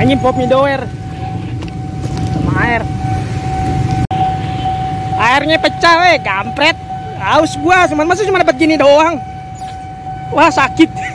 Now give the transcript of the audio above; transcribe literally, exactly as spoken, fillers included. Anjing pop mie doer sama air. Airnya pecah weh, kampret. Haus gua, cuman masa cuma dapat gini doang. Wah, sakit.